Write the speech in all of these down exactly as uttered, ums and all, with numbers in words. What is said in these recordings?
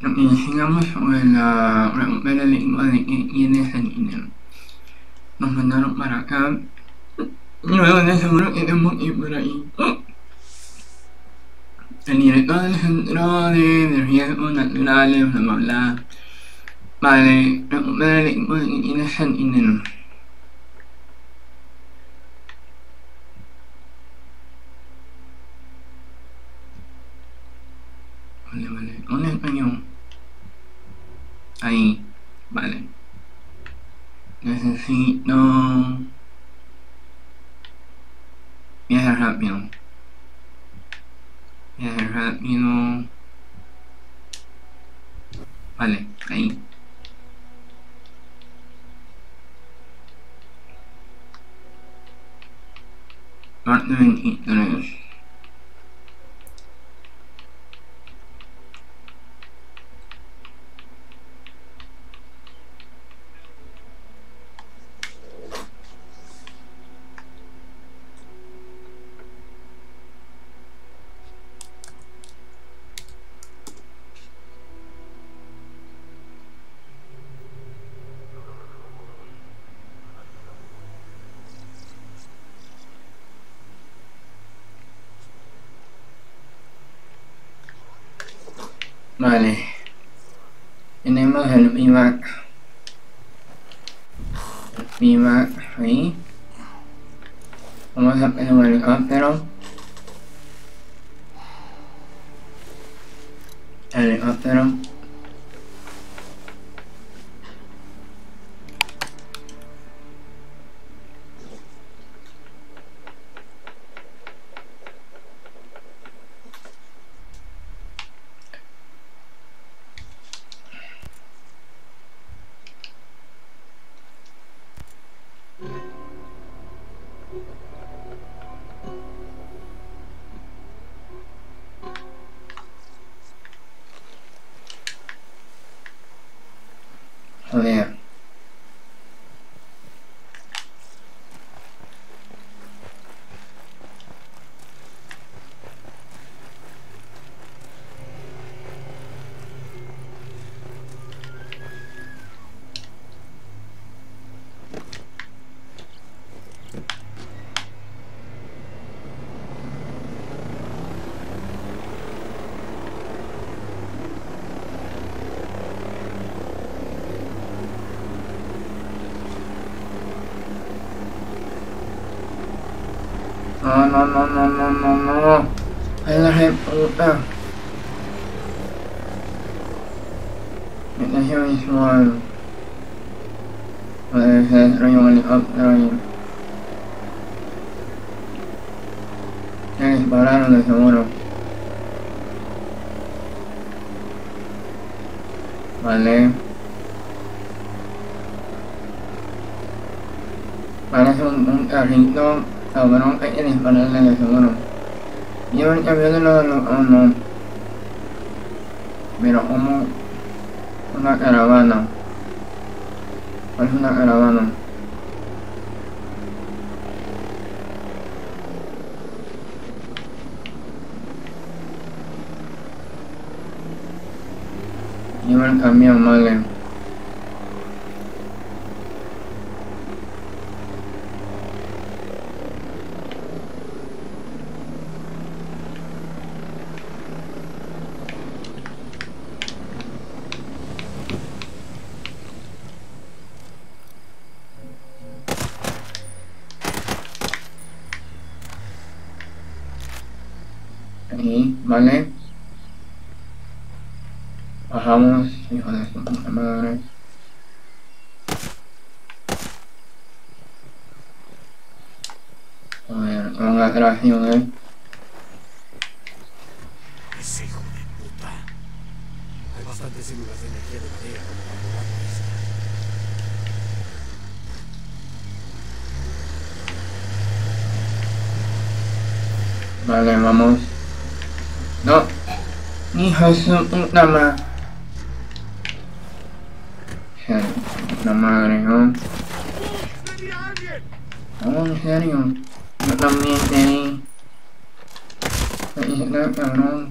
lo que investigamos sobre la primera lengua de que tiene Sentinel. Nos mandaron para acá. Luego de seguro que tenemos que ir por ahí. El director del Centro de Riesgos Naturales, bla bla bla. Vale, recupera el equipo de que tiene Sentinel. Vale, vale, ¿dónde el cañón? Ahí, vale. Necesito... viaje rápido. Viaje rápido. Vale, ahí. Parte veintitrés. Vale, tenemos el pivot, el pivot ahí. Vamos a pedir un helicóptero. El helicóptero. Joder. No, no, no, no, no, no, no, es la reputa. Estación visual. Puede ser destruido un helicóptero y... se dispararon de seguro. Vale. Parece un, un carrito. Cabrón, hay que dispararle de seguro. Lleva el camión de los... oh no. Pero como... una caravana. ¿Cuál es una caravana? Lleva el camión, vale. Vale, bajamos, hijo de su puta madre. A ver, vamos atrás, hijo de ese hijo de puta. Hay bastantes células de energía de madera como cuando van a pescar. Vale, vamos. No, hijo de su puta madre. La madre, ¿no? No, en serio. Yo también tenía. Ahí está, cabrón.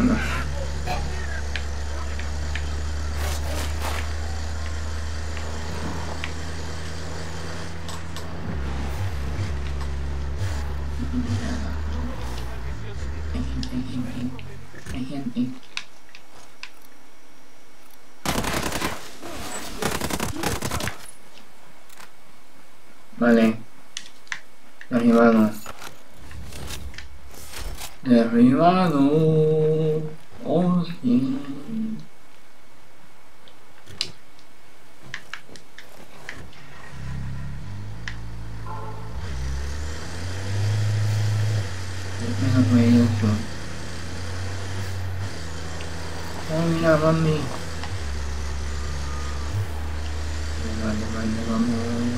no. Vale, derribado, derribado, oh sí. Oh, mira, mami. Vale, vale, vamos.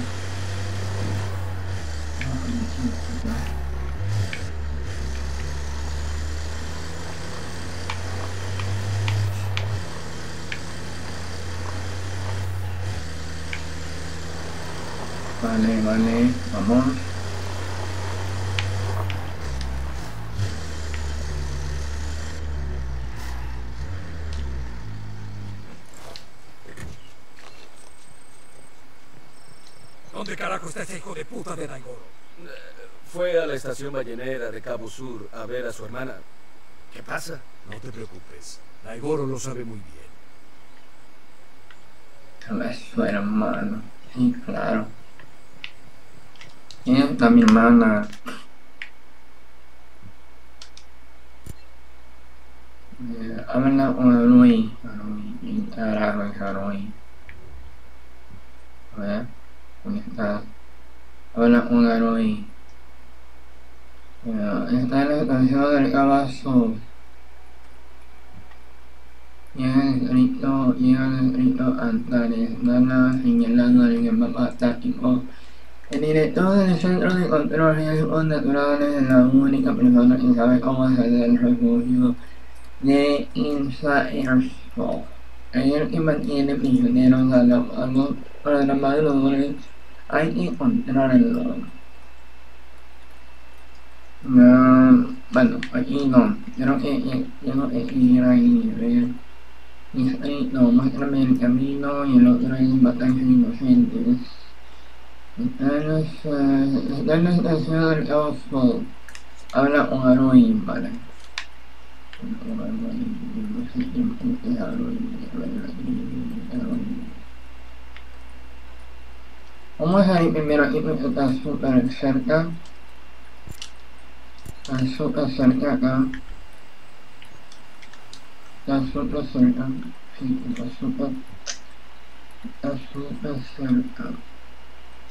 Vale, vale, vamos. ¿Dónde carajo está ese hijo de puta de Naigoro? Fue a la estación ballenera de Cabo Sur a ver a su hermana. ¿Qué pasa? No te preocupes. Naigoro lo sabe muy bien. A su hermano. Sí, claro. ¿Quién está mi hermana? Háblala con Luis. Carajo, Luis. A ver, ¿dónde está? Habla con Luis. Bueno, está en la estación del Cabo Sur. Llega al distrito, llega al distrito Antares, nada señalando en el mapa táctico. El director del Centro de Control de Riesgos Naturales es la única persona que sabe cómo hacer el refugio de Ilsa Herzog. Ayer que mantiene prisioneros a los armadores, hay que encontrarlo. Uh, bueno, aquí no, creo que tengo que ir ahí, a ver. Distrito, muéstrame el camino y el otro es batallas inocentes. Está en la estación del Cabo Sur. Habla con Aroy, vale. No sé quién es Aroy. Vamos a ir primero aquí porque está súper cerca. Está súper cerca acá. Está súper cerca. Sí, está súper. Está súper cerca.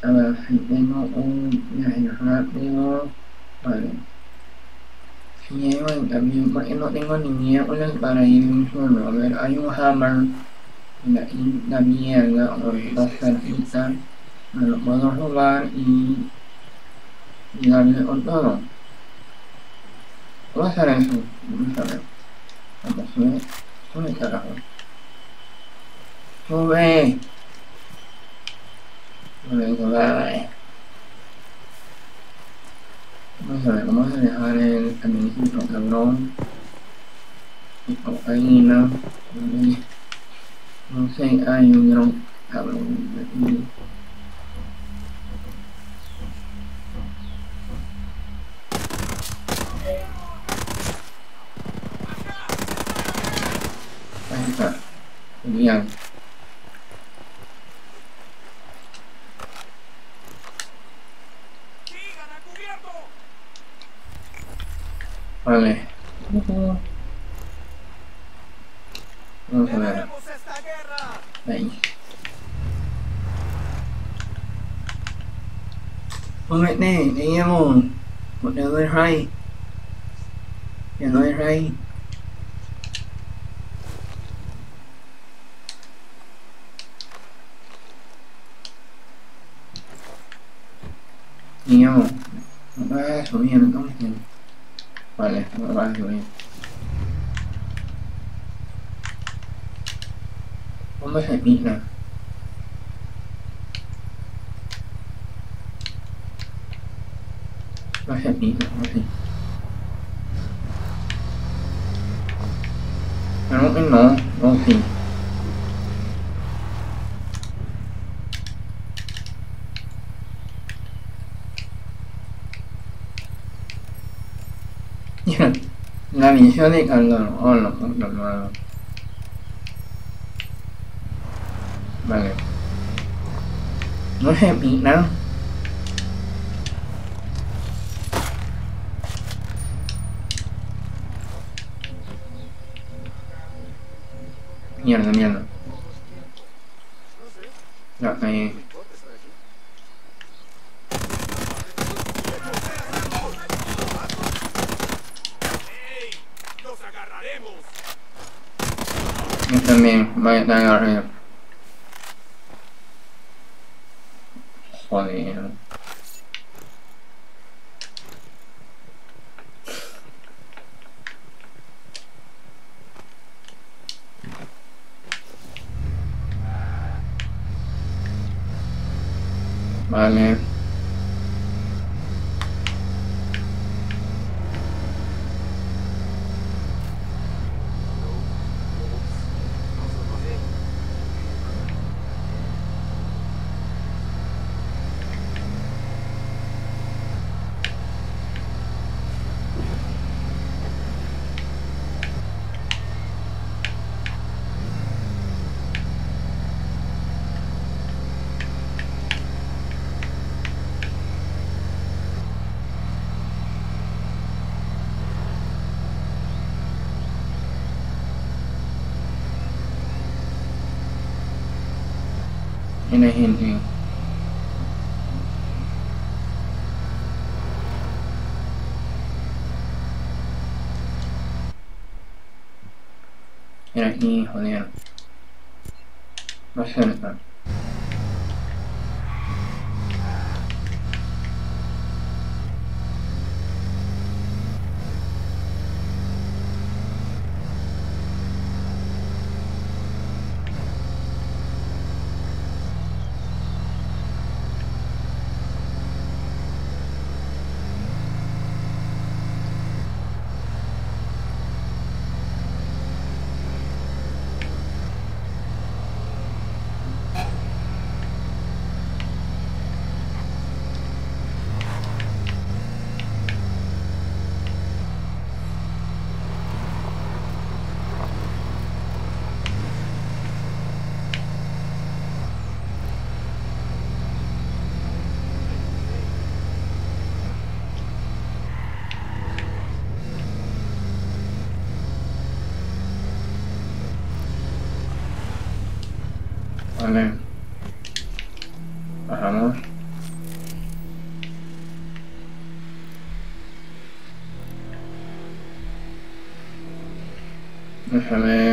A ver, si tengo un viaje rápido. Vale. Si llego el camión, porque no tengo ni miércoles para ir un solo. A ver, hay un hammer. La quinta mierda, o está cerquita. Me lo puedo robar y. y darle con todo. Vamos a hacer eso, vamos a ver. Vamos, sube, sube, carajo. Sube. Vale, vale. Vamos a ver, vamos a dejar el camioncito cabrón. Y cocaína. Vale. No sé, hay un dron cabrón de aquí. Genial. Vale. Vamos a ver. Ahí. Póngate, teníamos. Porque no es rey. Ya no es rey. Niño, no me voy a subir, no me entiendo. Vale, no me voy a subir. ¿Cómo se pisa? No se pita, no sé. Creo que no, no sí. La visión de Caldor, oh no, no, no. Vale. No se pita. Mierda, mierda. Ya, ahí. Yo también voy a estar arriba. Joder. Vale. Tiene gente. Mira aquí, joder. No sé dónde está. Vale, bajamos. Déjame...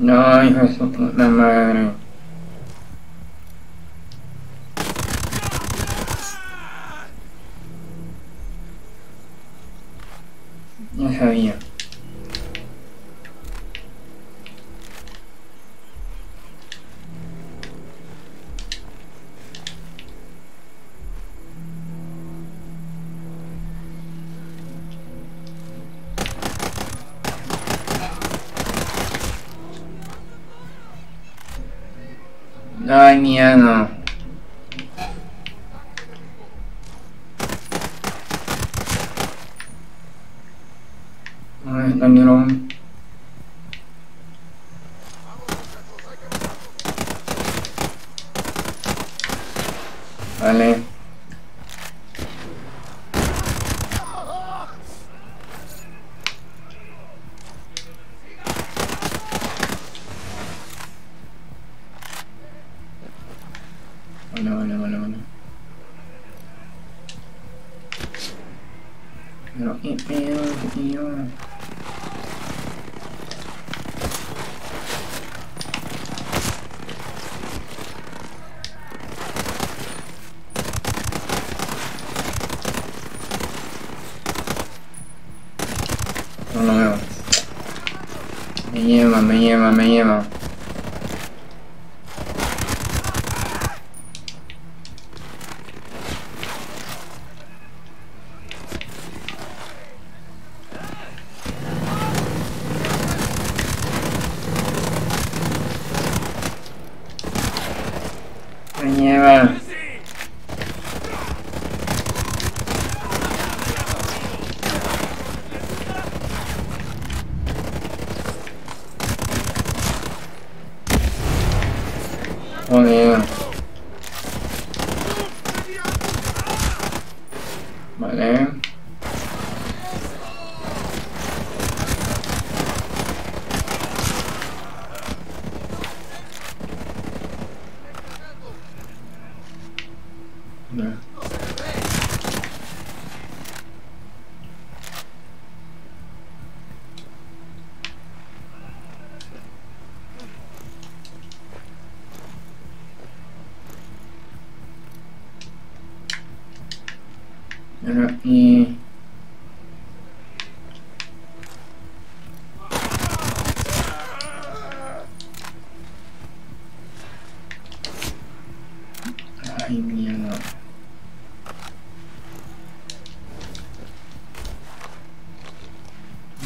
No, hijo de su puta madre. Ya sabía. Ay, mierda. Ay, cañón. Vale. Vale, vale, vale, vale. No, qué pedo, tío. No lo veo. Me lleva, me lleva, me lleva.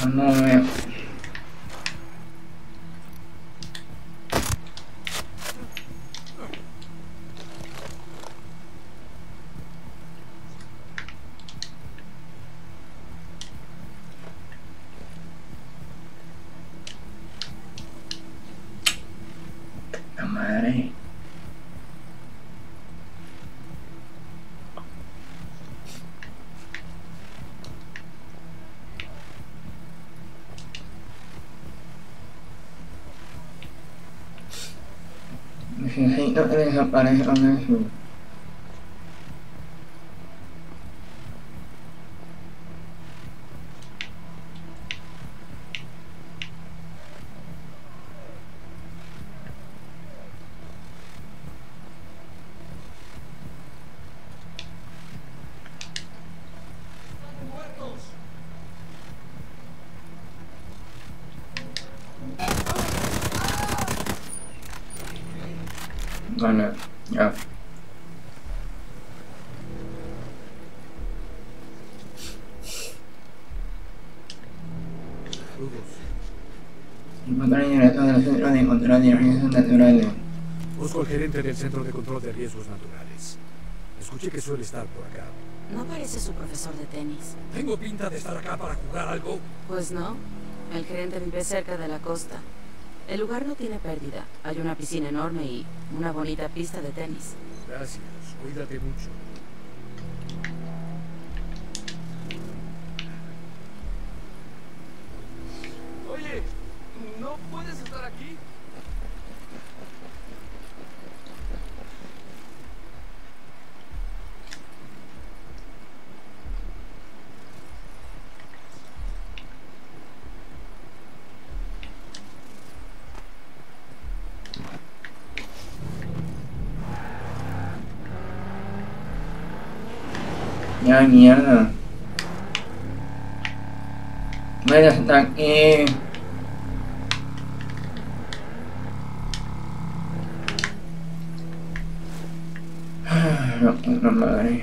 No, desaparece, no, no, no. Oh no, yeah. Encontrar el director del Centro de Control de Riesgos Naturales. Busco al gerente del Centro de Control de Riesgos Naturales. Escuché que suele estar por acá. ¿No parece su profesor de tenis? ¿Tengo pinta de estar acá para jugar algo? Pues no. El gerente vive cerca de la costa. El lugar no tiene pérdida. Hay una piscina enorme y una bonita pista de tenis. Gracias. Cuídate mucho. Oye, ¿no puedes estar aquí? Ya, mierda. Bueno, está aquí. No, no, madre.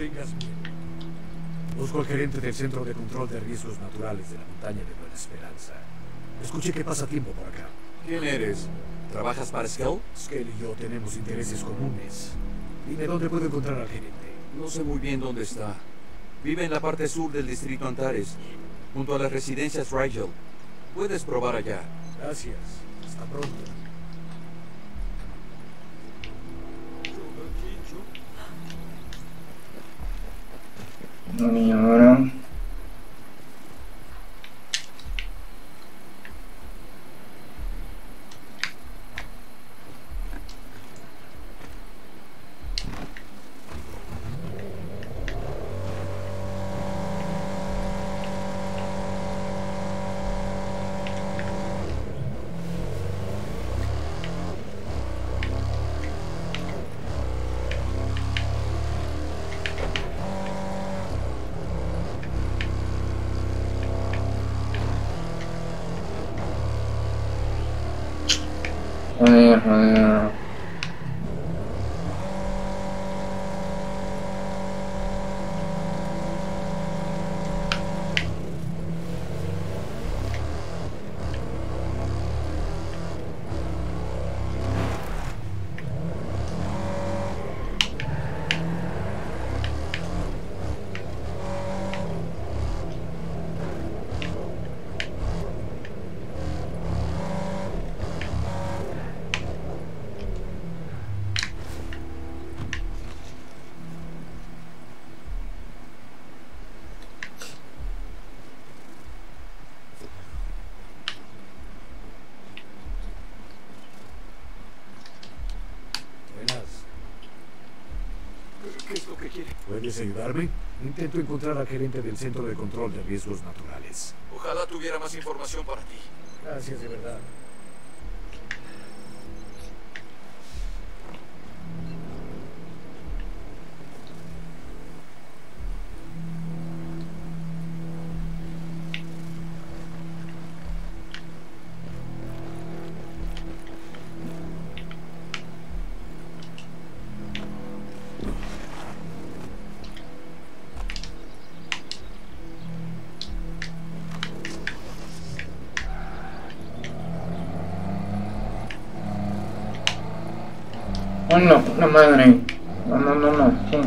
tengas miedo. Busco al gerente del Centro de Control de Riesgos Naturales de la Montaña de Buena Esperanza. Escuché que pasa tiempo por acá. ¿Quién eres? ¿Trabajas para Skell? Skell y yo tenemos intereses comunes. Dime dónde puedo encontrar al gerente. No sé muy bien dónde está. Vive en la parte sur del Distrito Antares, junto a las residencias Rigel. Puedes probar allá. Gracias. Hasta pronto. Vamos no, ahora. ¿Puedes ayudarme? Intento encontrar al gerente del Centro de Control de Riesgos Naturales. Ojalá tuviera más información para ti. Gracias, de verdad. No, puta madre. No, no, no, no. Sí.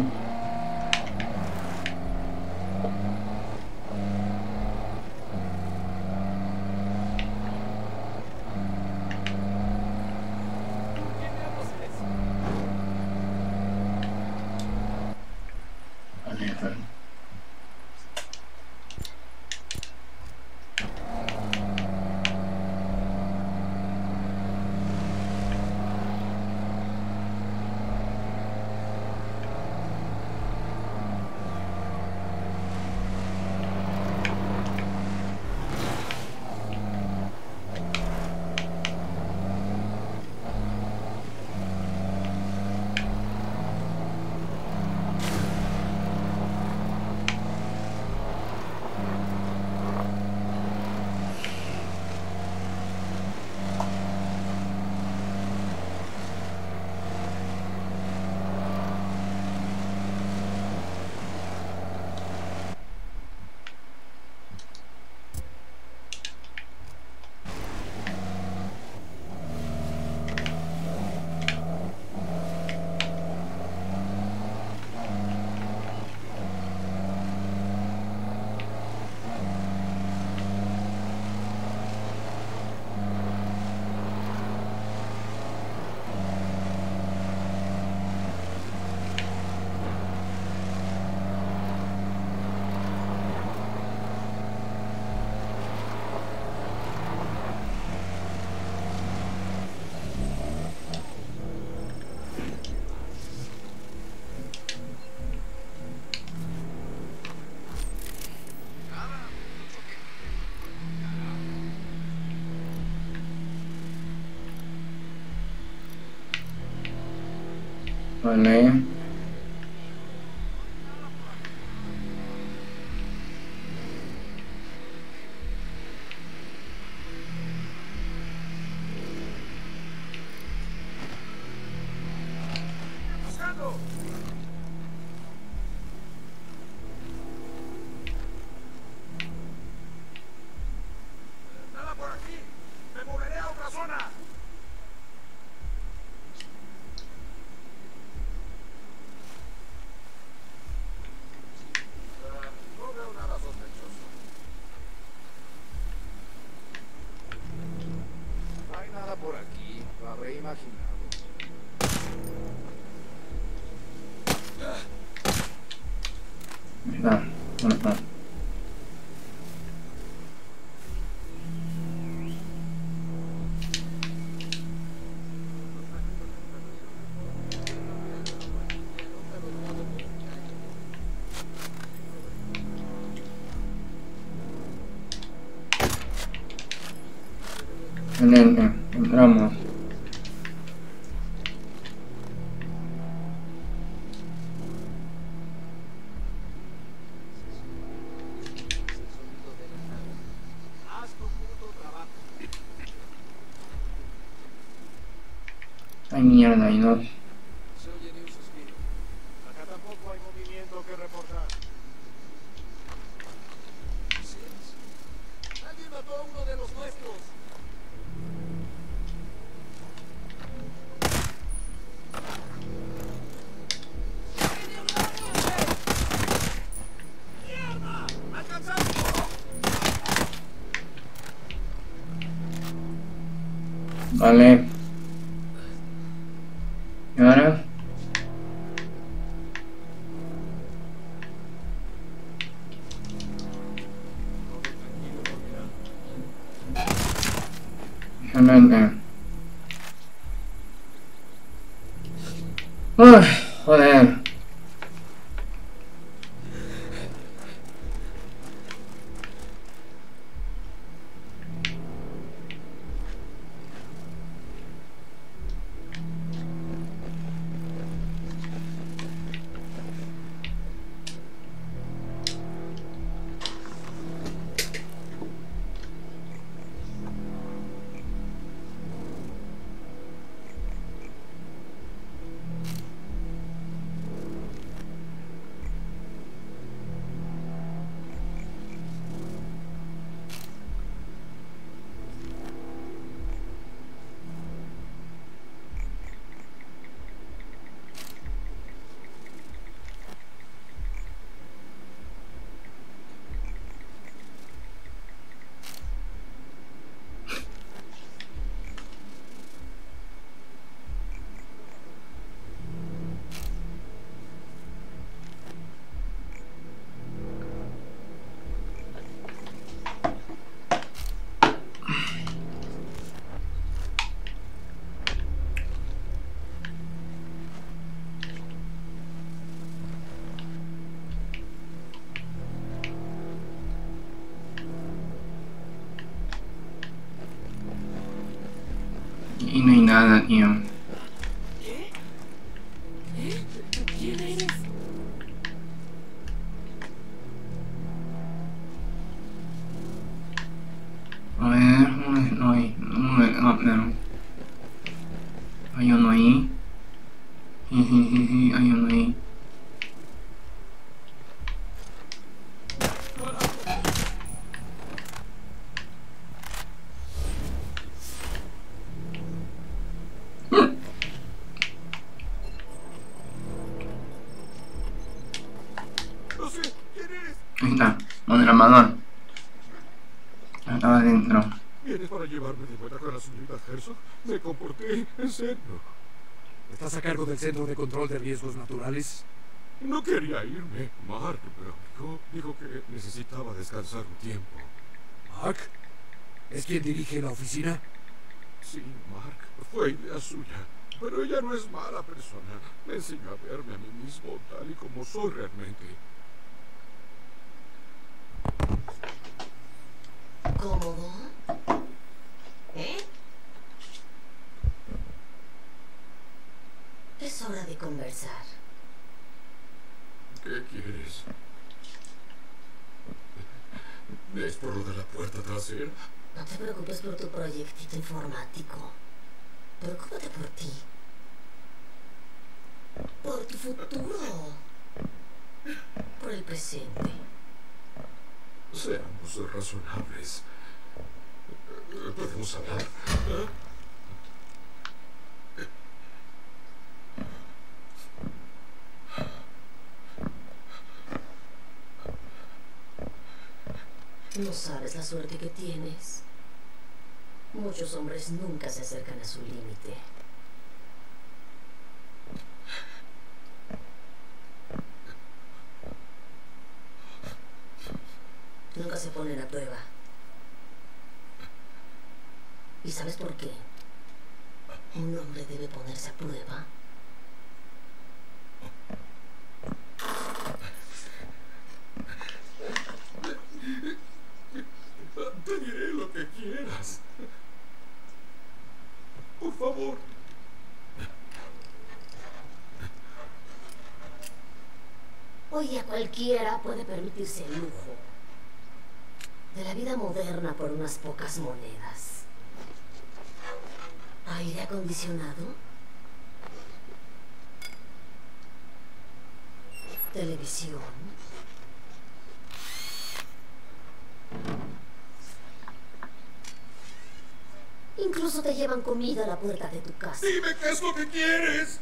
Vale. imaginado. ¿Dónde están? En el, en, entramos. Ay, mierda, y no. Vale. ¿Y ahora? Déjame entrar. Uy, joder. Y no hay nada, tío. ¿Quién eres? A ver, no hay, no hay, no, no. Hay uno ahí. Sí, sí, sí, sí, hay uno ahí. Me comporté en serio. ¿Estás a cargo del Centro de Control de Riesgos Naturales? No quería irme, Mark, pero dijo, dijo que necesitaba descansar un tiempo. ¿Mark? ¿Es quien dirige la oficina? Sí, Mark. Fue idea suya. Pero ella no es mala persona. Me enseñó a verme a mí mismo tal y como soy realmente. ¿Cómo va? ¿Eh? Es hora de conversar. ¿Qué quieres? ¿Ves por lo de la puerta trasera? No te preocupes por tu proyectito informático. Preocúpate por ti. Por tu futuro. Por el presente. Seamos razonables. ¿Podemos hablar? ¿Eh? No sabes la suerte que tienes. Muchos hombres nunca se acercan a su límite. se ponen a prueba. ¿Y sabes por qué? Un hombre debe ponerse a prueba. Te diré lo que quieras. Por favor. Hoy a cualquiera puede permitirse el lujo de la vida moderna por unas pocas monedas. ¿Aire acondicionado? Televisión. Incluso te llevan comida a la puerta de tu casa. Dime qué es lo que quieres.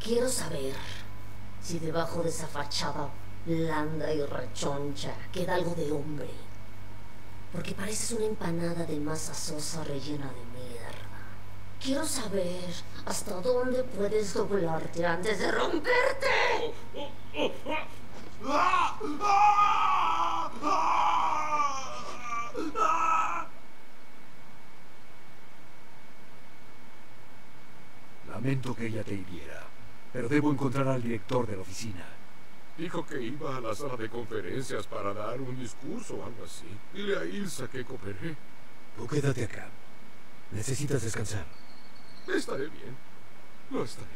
Quiero saber si debajo de esa fachada blanda y rechoncha queda algo de hombre. Porque pareces una empanada de masa sosa rellena de mierda. Quiero saber hasta dónde puedes doblarte antes de romperte. Lamento que ella te hiriera, pero debo encontrar al director de la oficina. Dijo que iba a la sala de conferencias para dar un discurso o algo así. Dile a Ilsa que cooperé. Tú quédate acá. Necesitas descansar. Estaré bien. Lo estaré.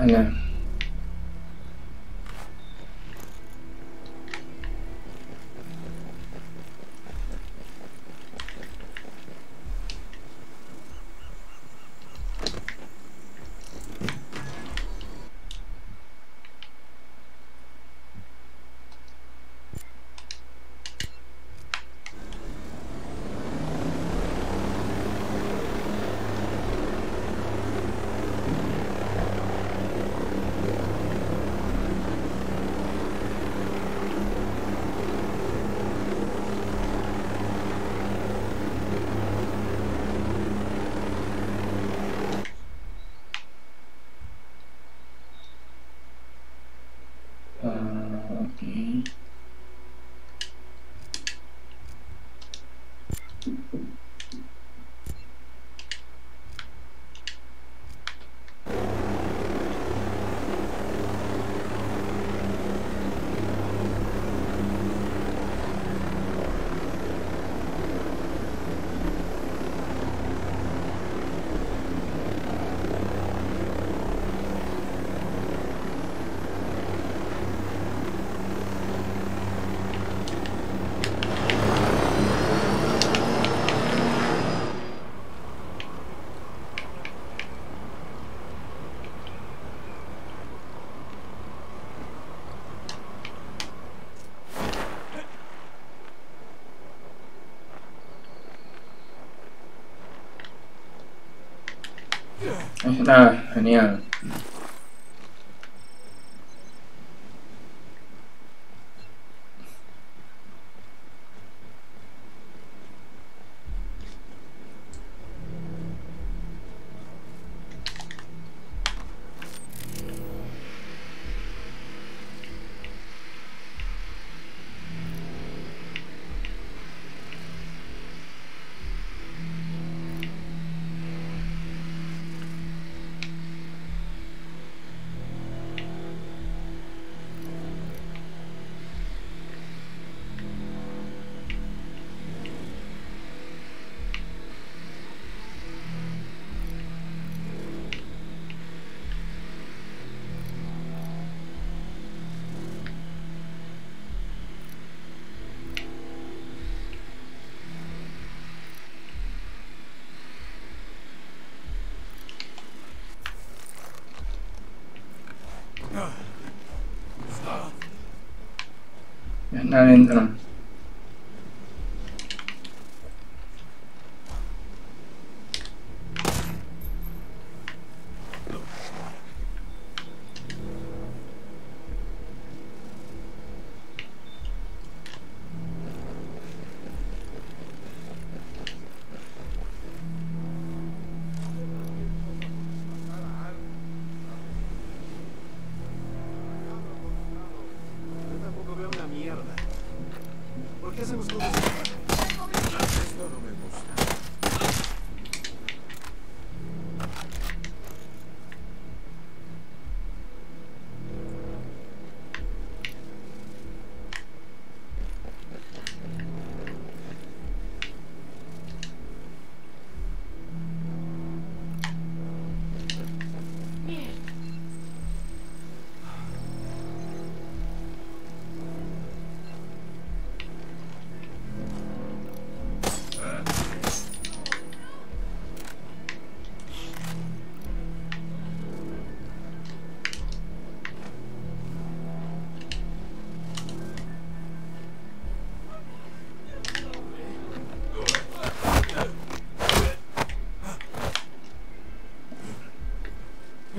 Hola. Ah, genial. Adentro.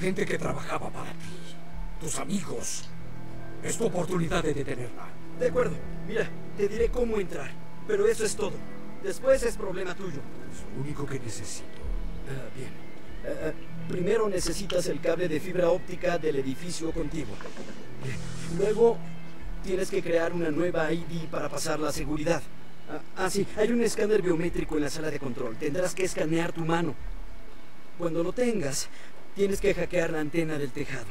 Gente que trabajaba para ti. Tus amigos. Es tu oportunidad de detenerla. De acuerdo. Mira, te diré cómo entrar. Pero eso es todo. Después es problema tuyo. Es lo único que necesito. Uh, bien. Uh, primero necesitas el cable de fibra óptica del edificio contigo. Luego tienes que crear una nueva I D para pasar la seguridad. Uh, ah, sí. Hay un escáner biométrico en la sala de control. Tendrás que escanear tu mano. Cuando lo tengas... tienes que hackear la antena del tejado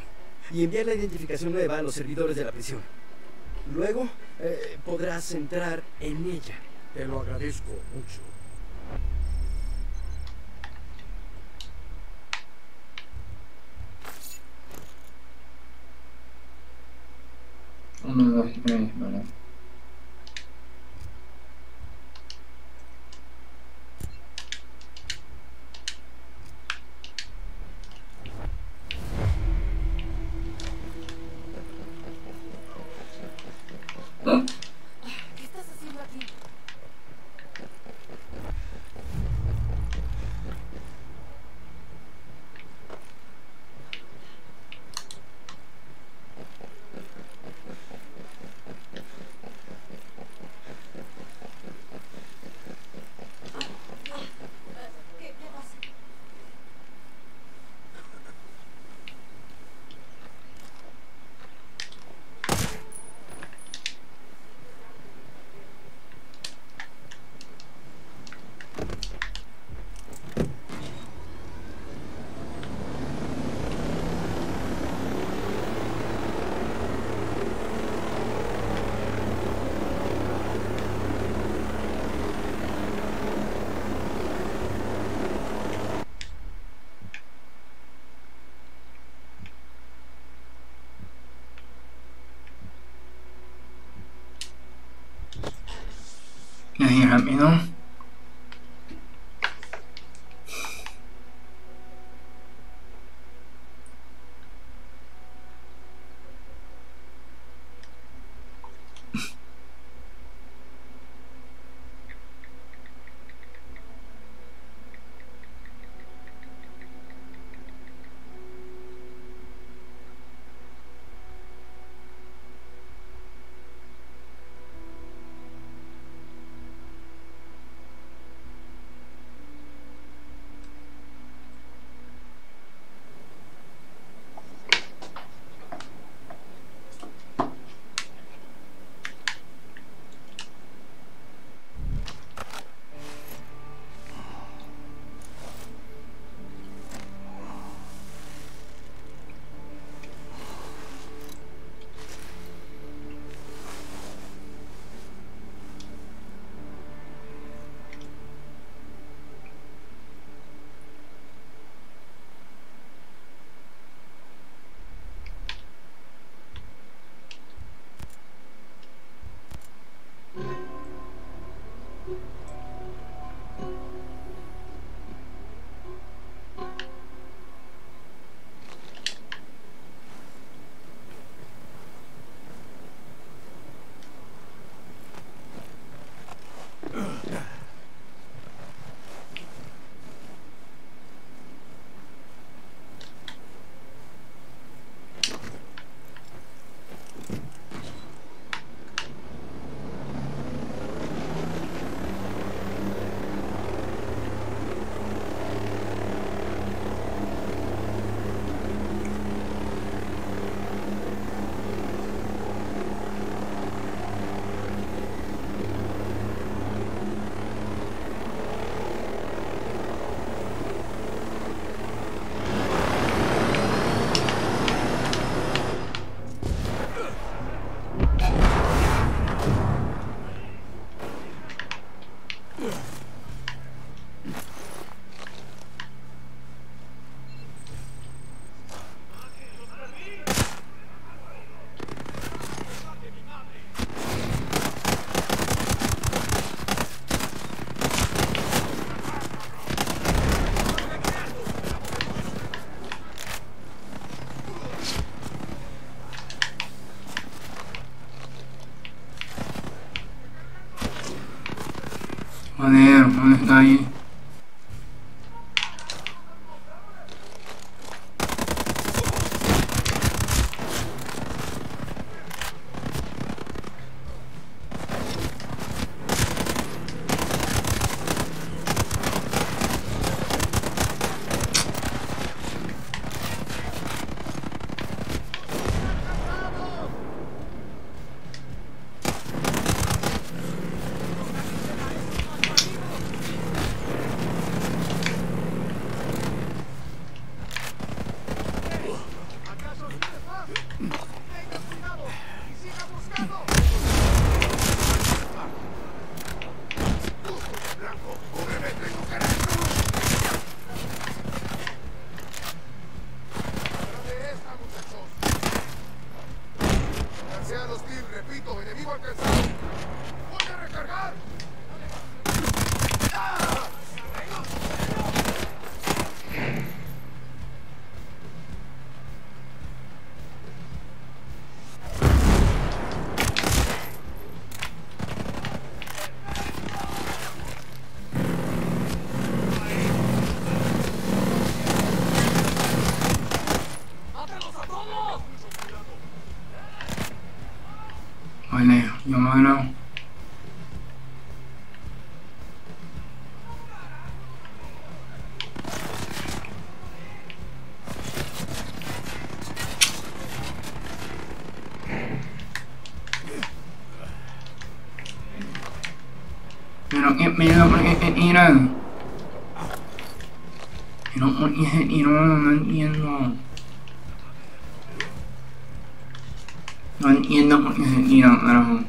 y enviar la identificación nueva a los servidores de la prisión. Luego, eh, podrás entrar en ella. Te lo agradezco mucho. Uno, dos, tres, vale. You know? nadie. You know, you don't want you hit, you don't want you know, you don't want you hit, you don't know.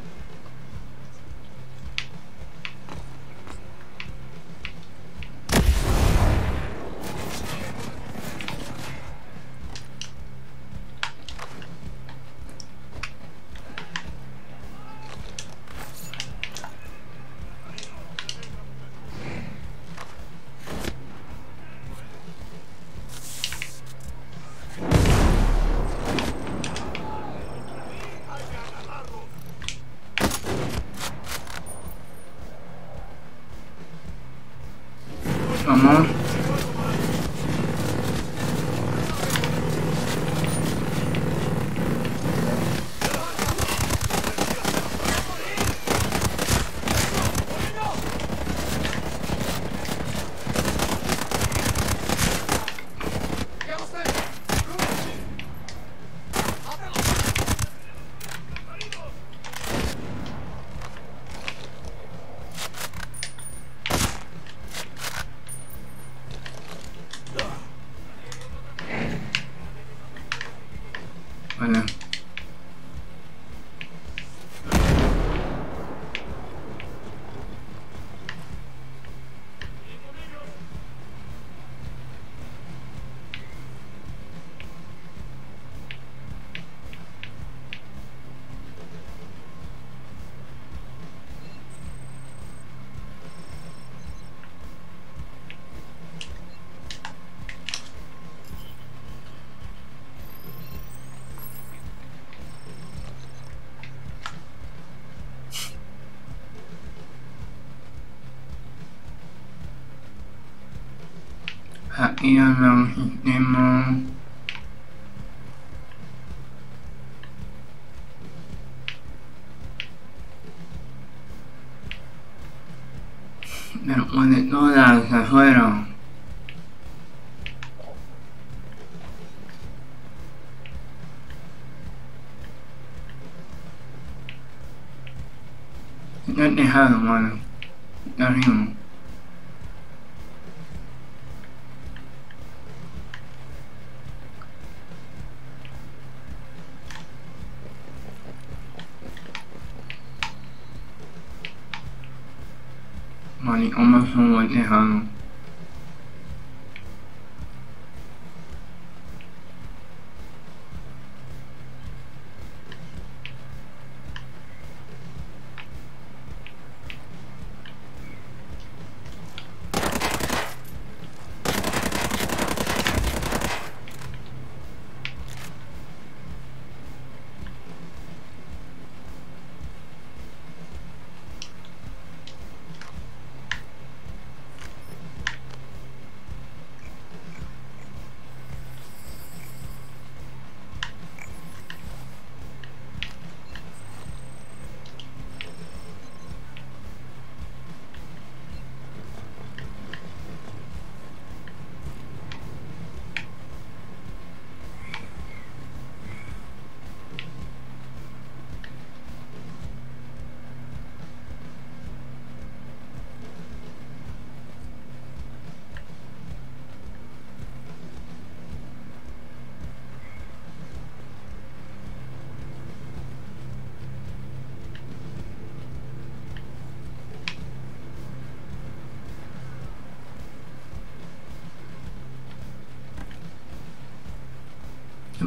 Y hablamos de más. Pero cuando todas se fueron. No he dejado, mano. No rimo. Almost from what they have.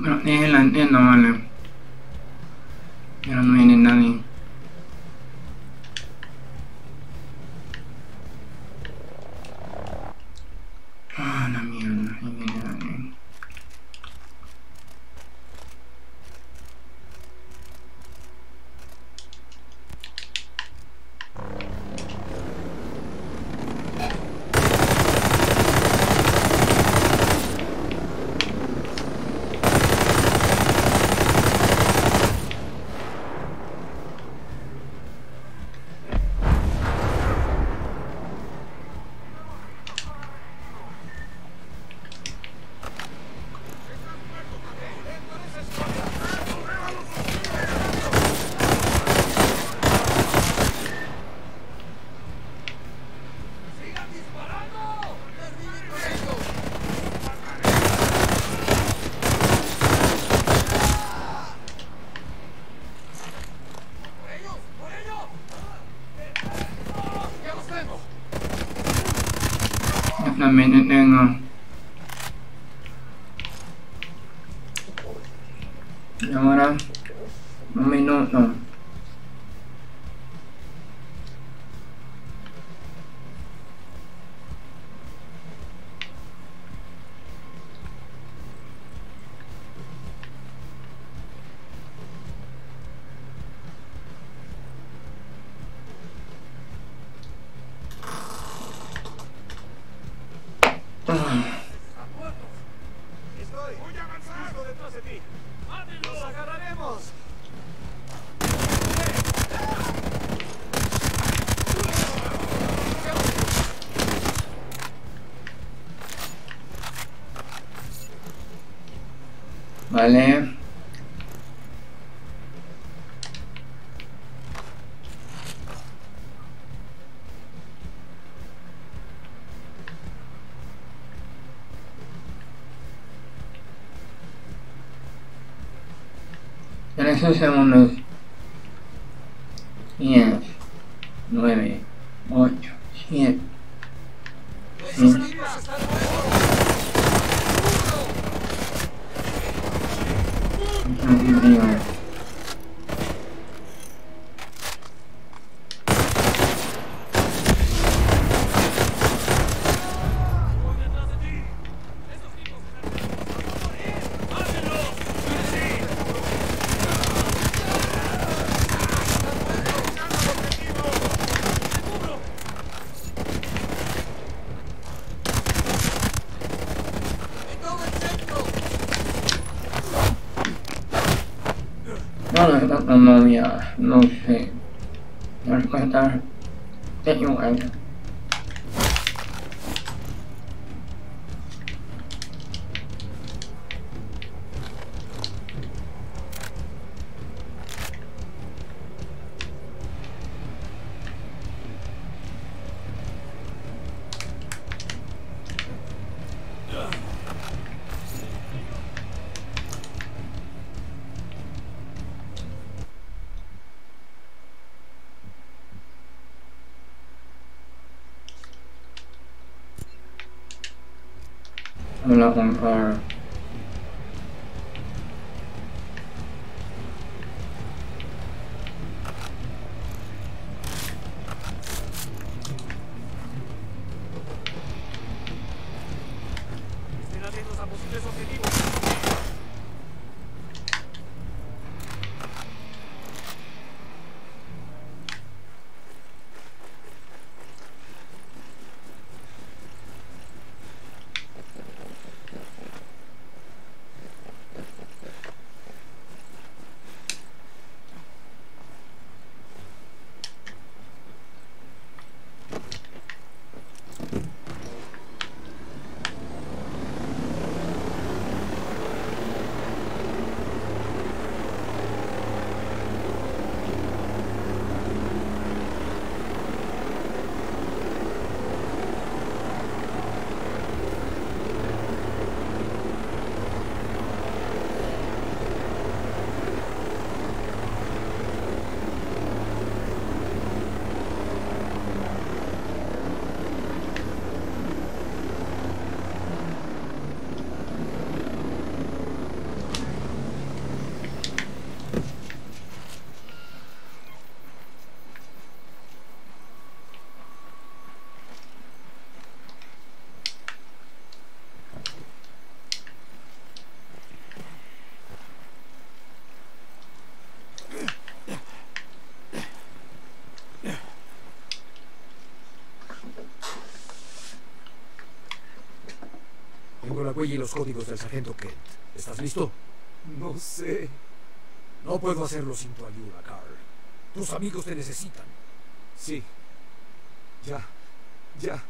Pero es en la tienda, vale. Pero no viene nadie. Ah, la mierda, ahí viene nadie. También tengo. Y ahora un minuto. Vale. Trece segundos. Diez, nueve, ocho, siete. Novia, no sé, la respuesta es igual. Not on fire. huella y los códigos del sargento Kent. ¿Estás listo? No sé. No puedo hacerlo sin tu ayuda, Carl. Tus amigos te necesitan. Sí. Ya. Ya.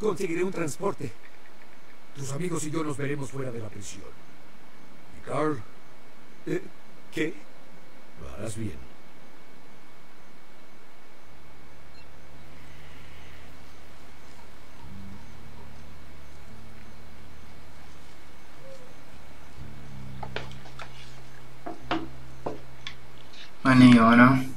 Conseguiré un transporte. Tus amigos y yo nos veremos fuera de la prisión. ¿Y Carl? ¿Eh? ¿Qué? Lo harás bien. Naigoro.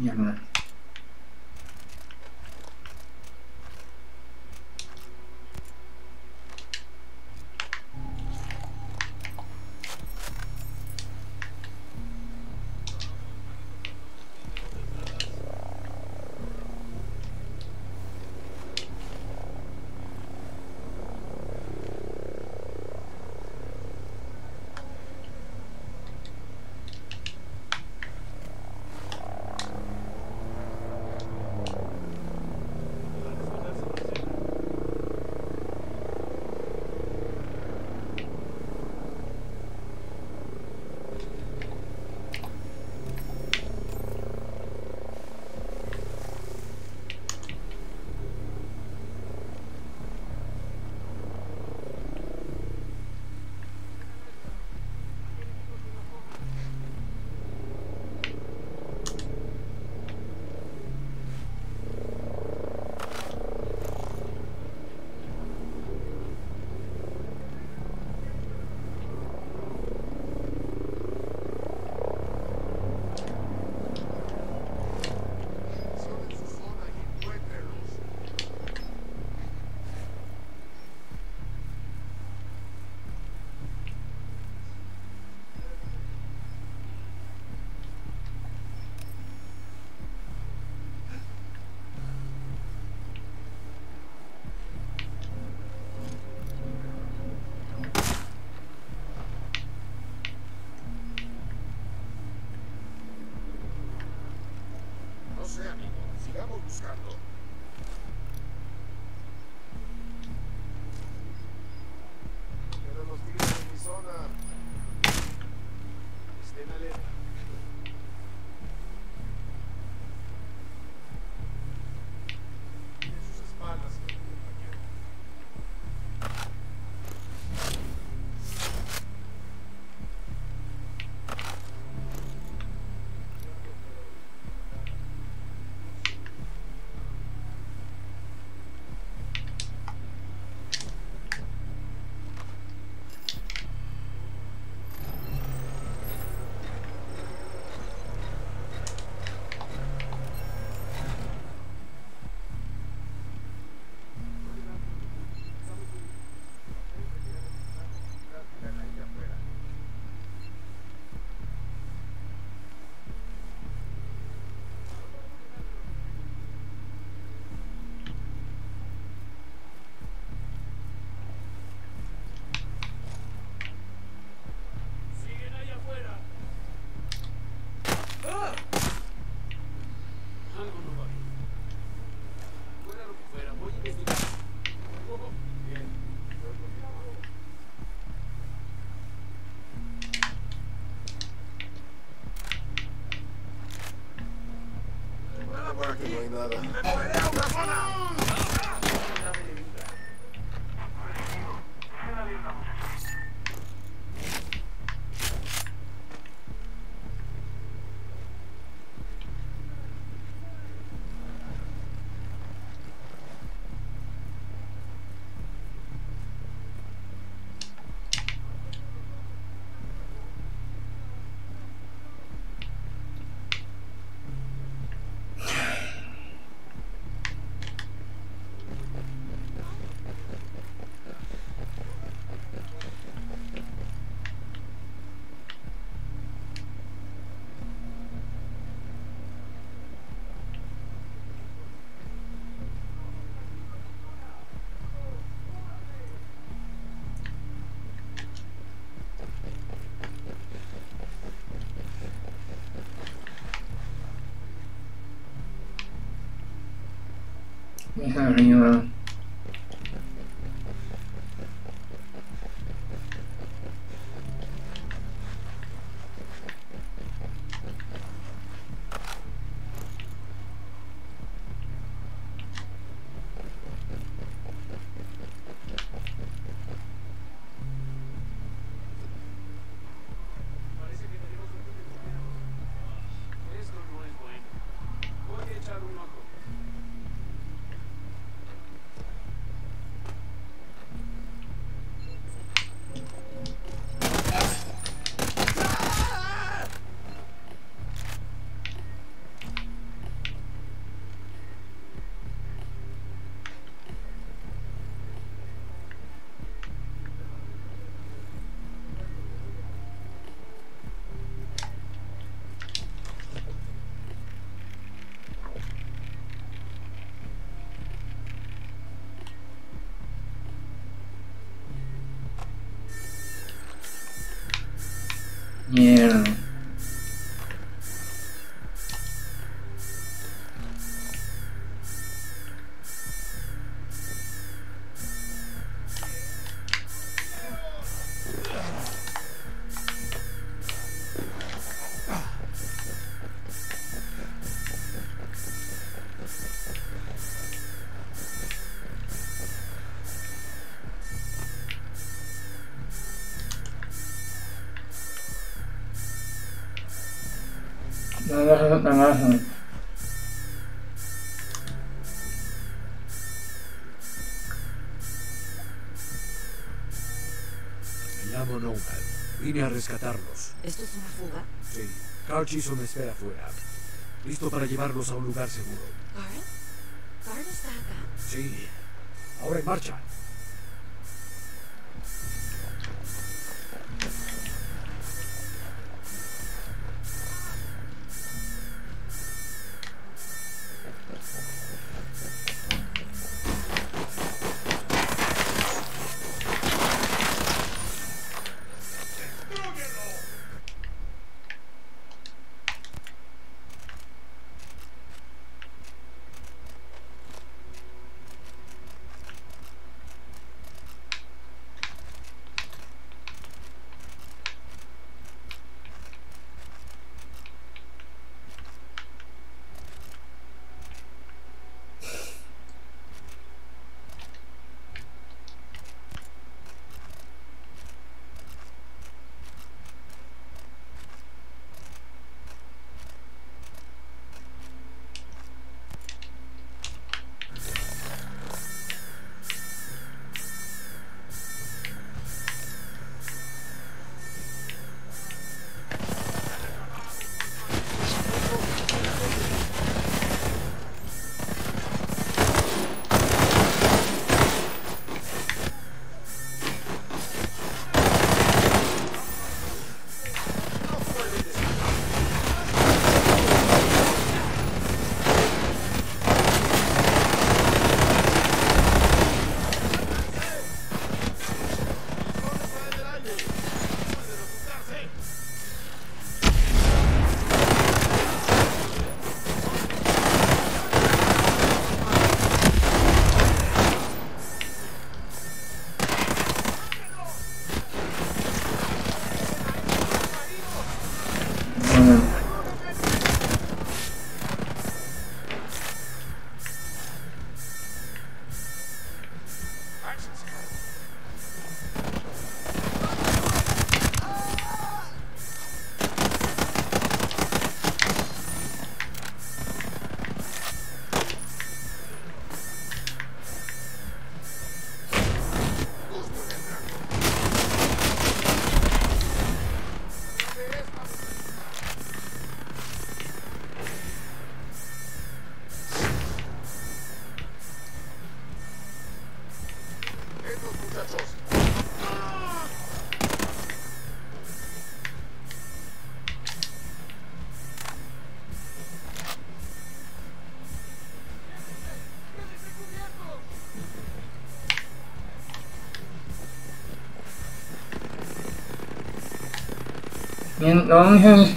Yeah, man. nada. Hija mía. Yeah. Nada más, nada más. Me llamo Nohan. Vine a rescatarlos. ¿Esto es una fuga? Sí. Carl Chisholm me espera fuera. Listo para llevarlos a un lugar seguro. ¿Carl? ¿Carl está acá? Sí. Ahora en marcha. Bien, Ángel.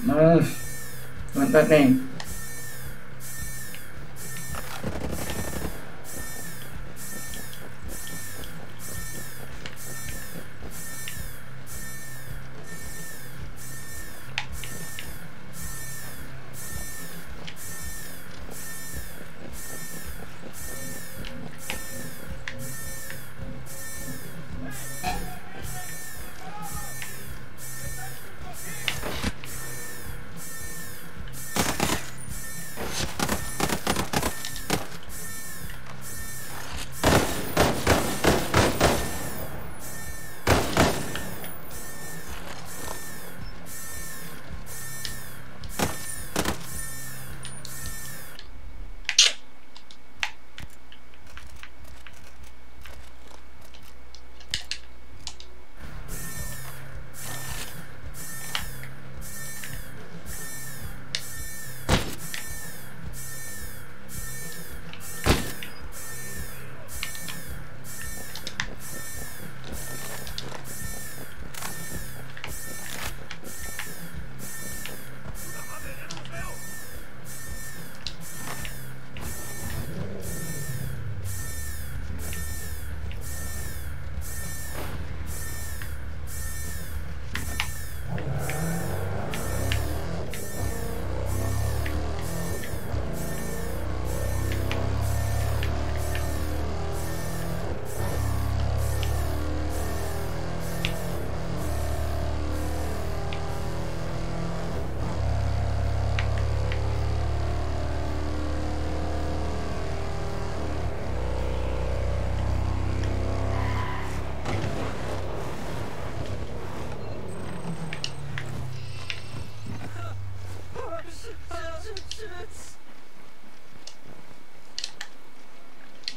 No, not that name.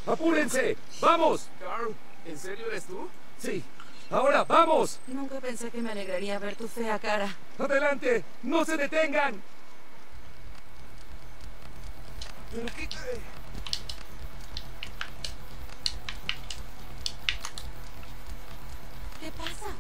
¡Apúrense! ¡Vamos! Carl, ¿en serio eres tú? Sí. ¡Ahora, vamos! Nunca pensé que me alegraría ver tu fea cara. ¡Adelante! ¡No se detengan! ¿Pero qué...? ¿Qué pasa?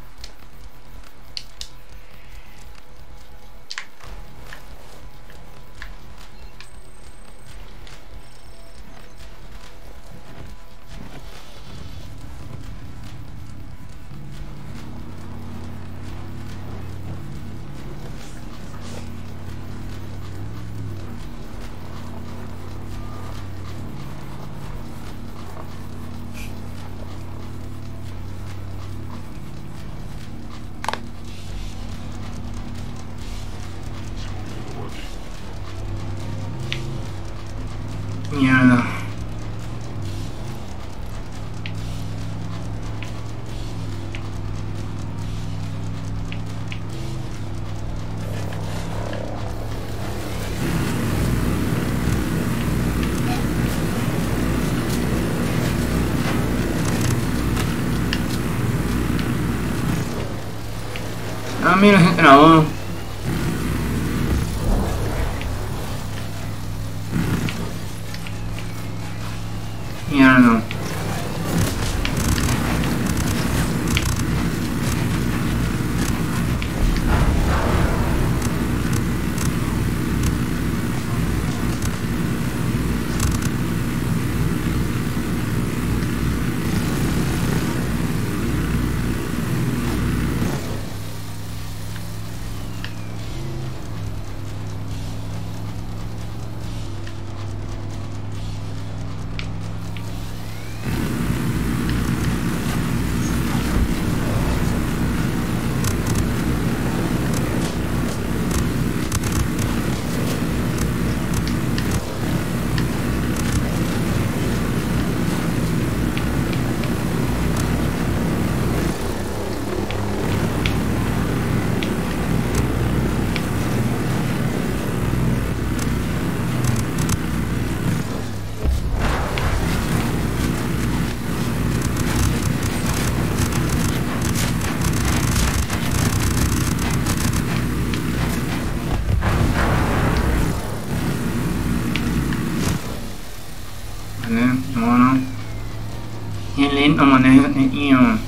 Ah, mira, gente nadando. Mierda. No manejo ni uno.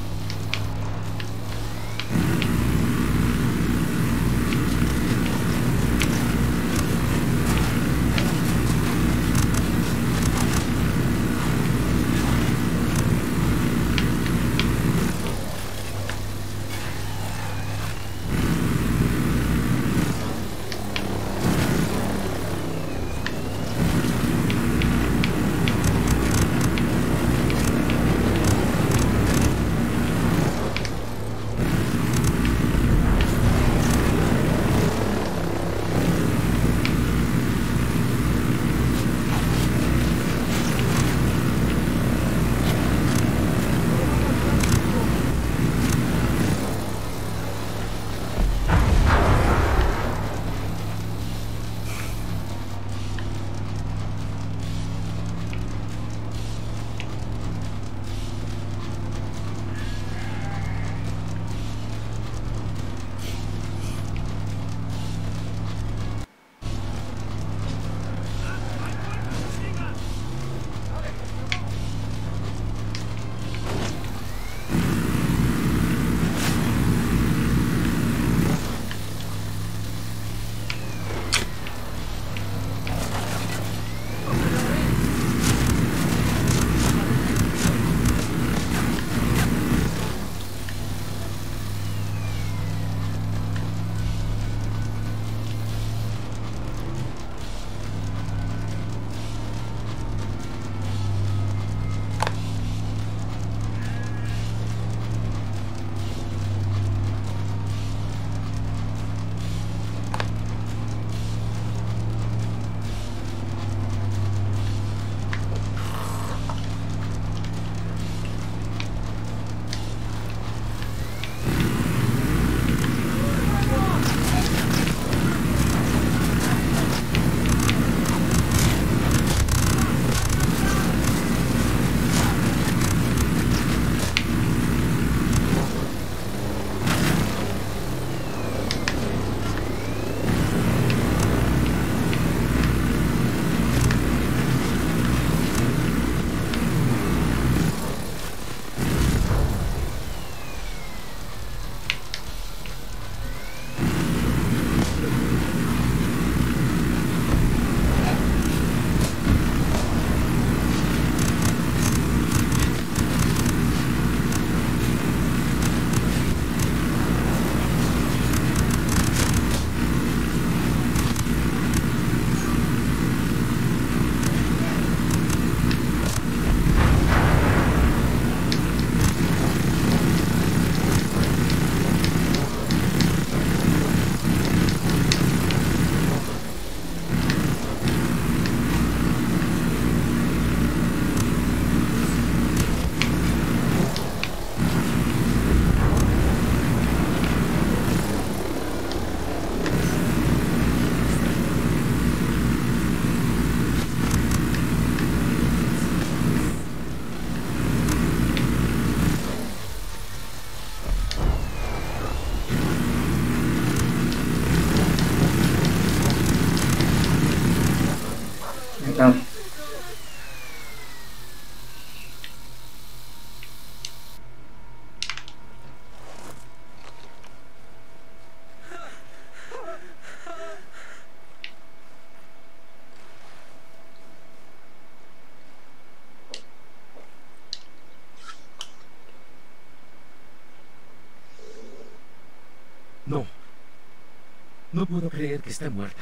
No puedo creer que está muerta.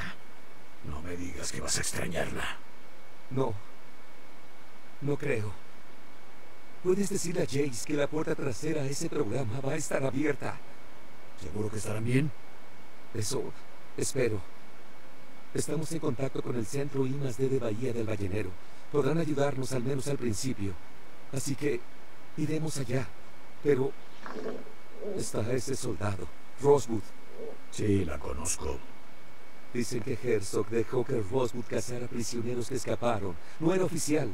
No me digas que vas a extrañarla. No. No creo. Puedes decirle a Jace que la puerta trasera a ese programa va a estar abierta. ¿Seguro que estarán bien? Eso... espero. Estamos en contacto con el centro I más D de Bahía del Ballenero. Podrán ayudarnos al menos al principio. Así que... iremos allá. Pero... está ese soldado, Rosewood. Sí, la conozco. Dicen que Herzog dejó que Rosewood cazara prisioneros que escaparon. No era oficial,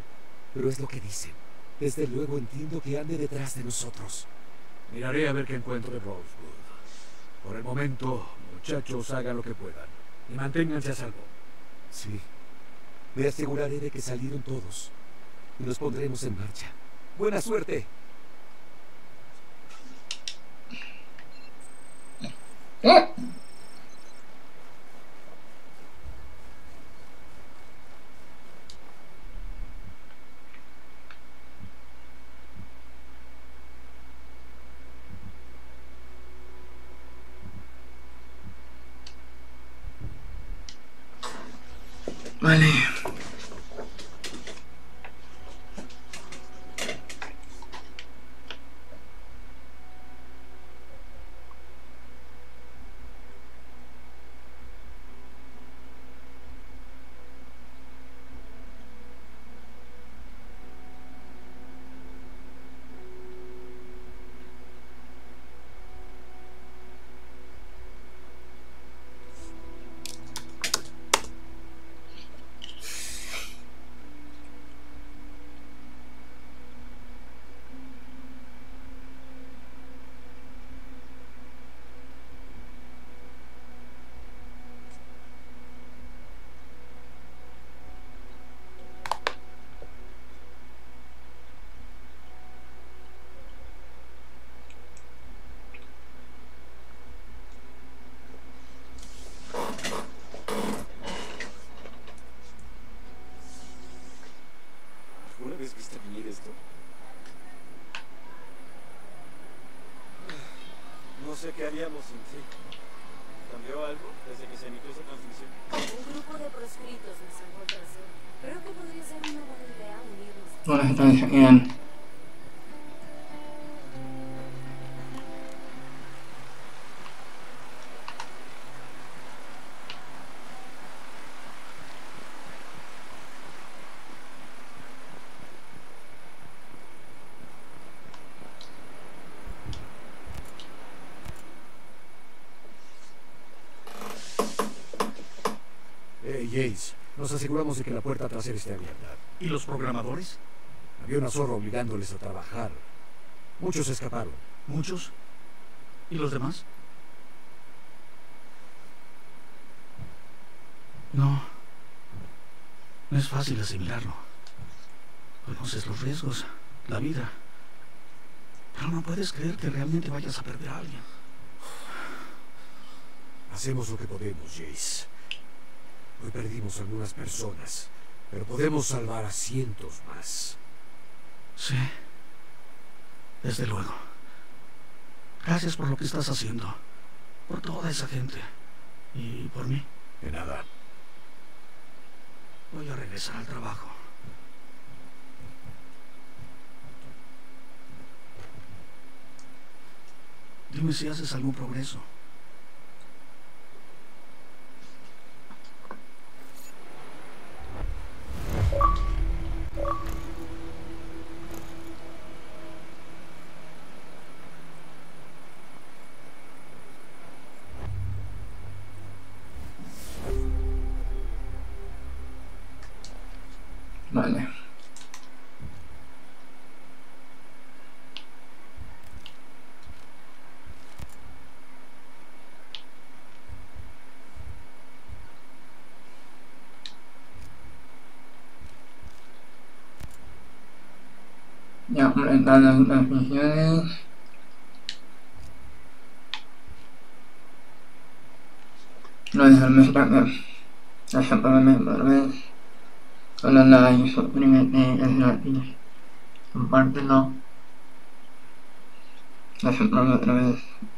pero es lo que dicen. Desde luego entiendo que ande detrás de nosotros. Miraré a ver qué encuentro de Rosewood. Por el momento, muchachos, hagan lo que puedan. Y manténganse a salvo. Sí. Me aseguraré de que salieron todos. Y nos pondremos en marcha. ¡Buena suerte! ¿Eh? Vale. No sé qué haríamos sin ti. ¿Cambió algo desde que se emitió esa transmisión? Un grupo de proscritos nos encontró. Creo que podría ser una buena idea unirnos. Bueno, entonces, bien. Nos aseguramos de que la puerta trasera esté abierta. ¿Y los programadores? Había una zorra obligándoles a trabajar. Muchos escaparon. ¿Muchos? ¿Y los demás? No. No es fácil asimilarlo. Conoces los riesgos, la vida. Pero no puedes creer que realmente vayas a perder a alguien. Hacemos lo que podemos, Jace. Hoy perdimos a algunas personas, pero podemos salvar a cientos más. Sí, desde luego. Gracias por lo que estás haciendo, por toda esa gente y por mí. De nada. Voy a regresar al trabajo. Dime si haces algún progreso. Vale. Ya, aumentar las misiones. No dejarme escapar. Escaparme, escaparme. Solo la like, suscríbete, es gratis. Compártelo. Aceptarlo otra vez.